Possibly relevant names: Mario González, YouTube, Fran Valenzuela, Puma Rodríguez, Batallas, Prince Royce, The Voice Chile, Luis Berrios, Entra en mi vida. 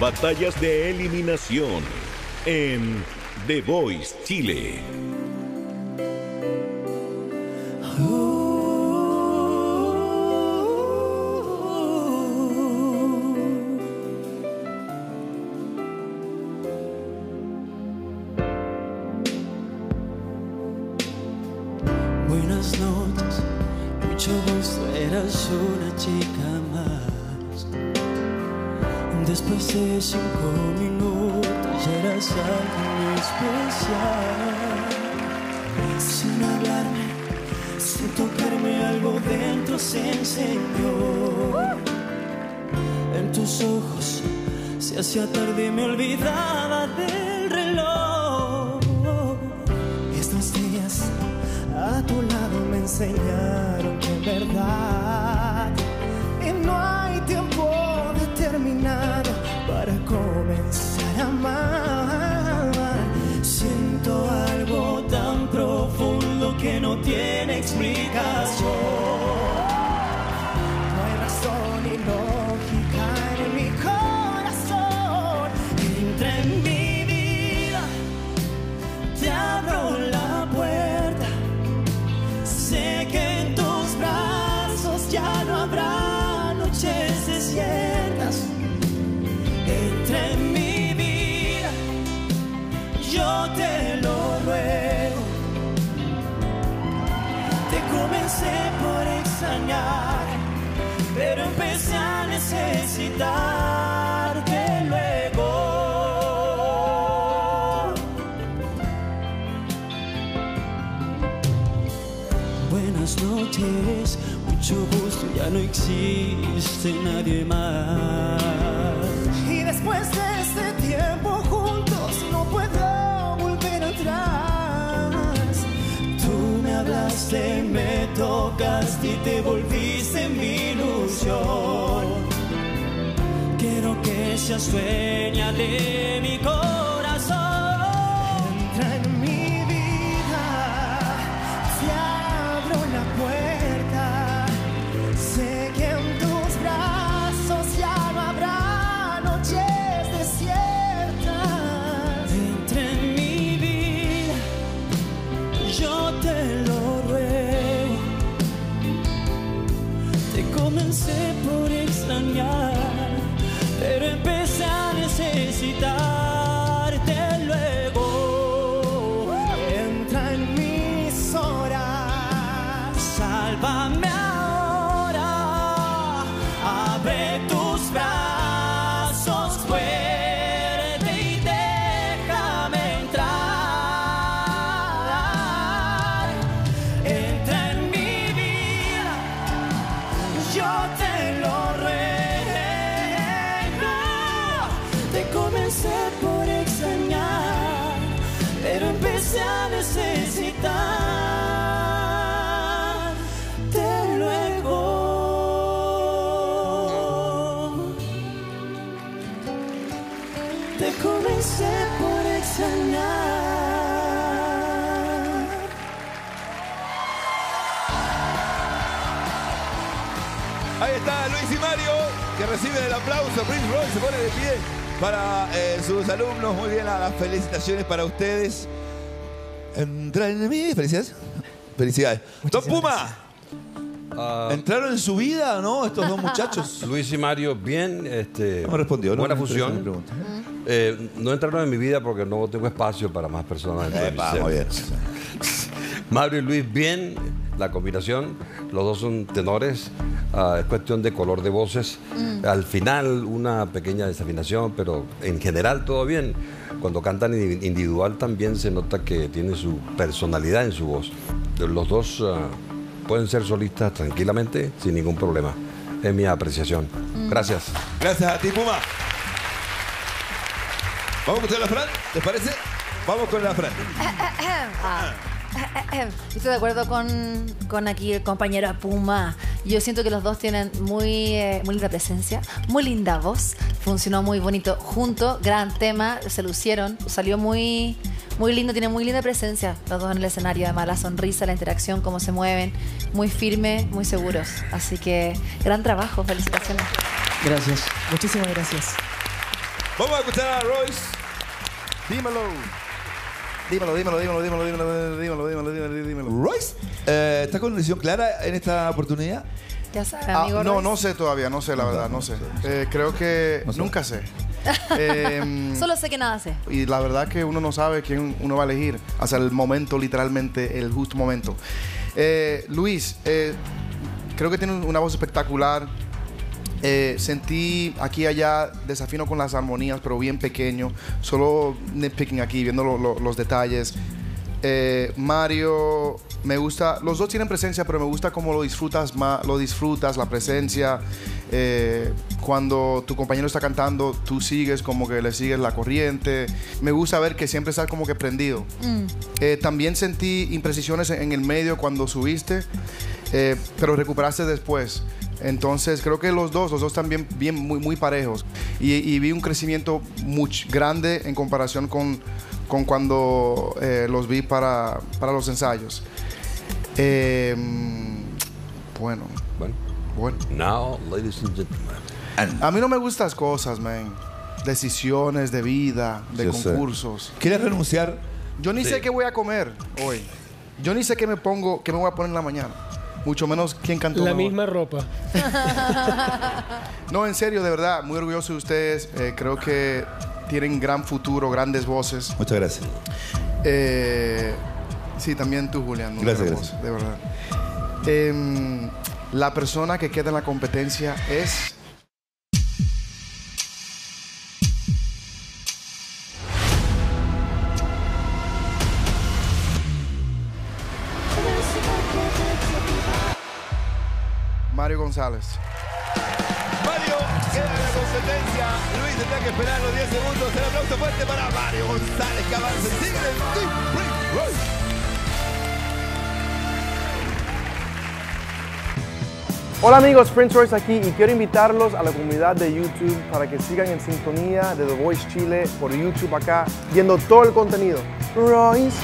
Batallas de eliminación en The Voice Chile. Buenas noches, mucho gusto, eras una chica más. Después de 5 minutos eras algo especial. Sin hablarme, sin tocarme, algo dentro se encendió. En tus ojos se hacía tarde y me olvidaba del reloj. Estos días a tu lado me enseñaron que es verdad, y no hay tiempo determinado para comenzar a amar. Siento algo tan profundo que no tiene explicación. No hay razón ni lógica en mi corazón. Entra en mi vida, te abro la puerta. Sé que en tus brazos ya no habrá noches desiertas. Entra en mi vida, yo te lo ruego. Te comencé por extrañar, pero empecé a necesitarte luego. Buenas noches, mucho gusto, ya no existe nadie más. Y después de este tiempo juntos no puedo volver atrás. Tú me hablaste, me tocaste y te volviste mi ilusión. Quiero que seas sueña de mi corazón. Entra en mí. Comencé por extrañar, pero empecé a necesitarte luego. Entra en mis horas, sálvame ahora, abre tus brazos fuerte y déjame entrar. Entra en mi vida, yo te lo ruego. Te comencé por extrañar, pero empecé a necesitarte luego. Te comencé por extrañar. Ahí está Luis y Mario, que reciben el aplauso. Prince Royce se pone de pie para sus alumnos. Muy bien, las felicitaciones para ustedes. Entra en mí. Felicidades. Felicidades. Muchísimas Don Puma. ¿Entraron en su vida o no estos dos muchachos? Luis y Mario, bien. No respondió. Buena fusión. No entraron en mi vida porque no tengo espacio para más personas. Vamos bien. Mario y Luis, bien. La combinación, los dos son tenores. Es cuestión de color de voces. Al final una pequeña desafinación, pero en general todo bien. Cuando cantan individual también se nota que tiene su personalidad en su voz. Los dos pueden ser solistas tranquilamente, sin ningún problema. Es mi apreciación. Gracias. Gracias a ti, Puma. Vamos con la Fran, ¿te parece? Vamos con la Fran. Estoy de acuerdo con aquí el compañero Puma. Yo siento que los dos tienen muy linda presencia, muy linda voz. Funcionó muy bonito junto, gran tema, se lucieron, salió muy lindo, tiene muy linda presencia los dos en el escenario. Además, la sonrisa, la interacción, cómo se mueven, muy firmes, muy seguros. Así que gran trabajo, felicitaciones. Gracias. Muchísimas gracias. Vamos a escuchar a Royce. Dímelo. Dímelo. Royce, ¿estás con una decisión clara en esta oportunidad? Ya sabes, amigo Royce. No sé todavía, no sé la verdad. Creo que nunca sé. Solo sé que nada sé. Y la verdad que uno no sabe quién uno va a elegir hasta el momento, literalmente, el justo momento. Luis, creo que tiene una voz espectacular. Sentí aquí y allá desafino con las armonías, pero bien pequeño. Solo nitpicking aquí, viendo los detalles. Mario, me gusta. Los dos tienen presencia, pero me gusta cómo lo disfrutas más. Lo disfrutas, la presencia. Cuando tu compañero está cantando, tú sigues como que le sigues la corriente. Me gusta ver que siempre estás como que prendido. También sentí imprecisiones en el medio cuando subiste, pero recuperaste después. Entonces creo que los dos también bien, muy parejos. Y vi un crecimiento muy grande en comparación con cuando los vi para los ensayos. Bueno. Now, ladies and gentlemen. A mí no me gustan las cosas, man. Decisiones de vida, de concursos. ¿Quieres renunciar? Yo ni sé qué voy a comer hoy. Yo ni sé qué me voy a poner en la mañana. Mucho menos quién cantó la misma ropa. No, en serio, de verdad, muy orgulloso de ustedes. Creo que tienen gran futuro, grandes voces. Muchas gracias. Sí, también tú, Julián. Gracias. De verdad. La persona que queda en la competencia es... Mario González. Mario queda en la competencia. Luis tendrá que esperar los 10 segundos. El aplauso fuerte para Mario González, que avanza. Sigue el Prince Royce. Hola amigos, Prince Royce aquí y quiero invitarlos a la comunidad de YouTube para que sigan en sintonía de The Voice Chile por YouTube acá, viendo todo el contenido. Royce.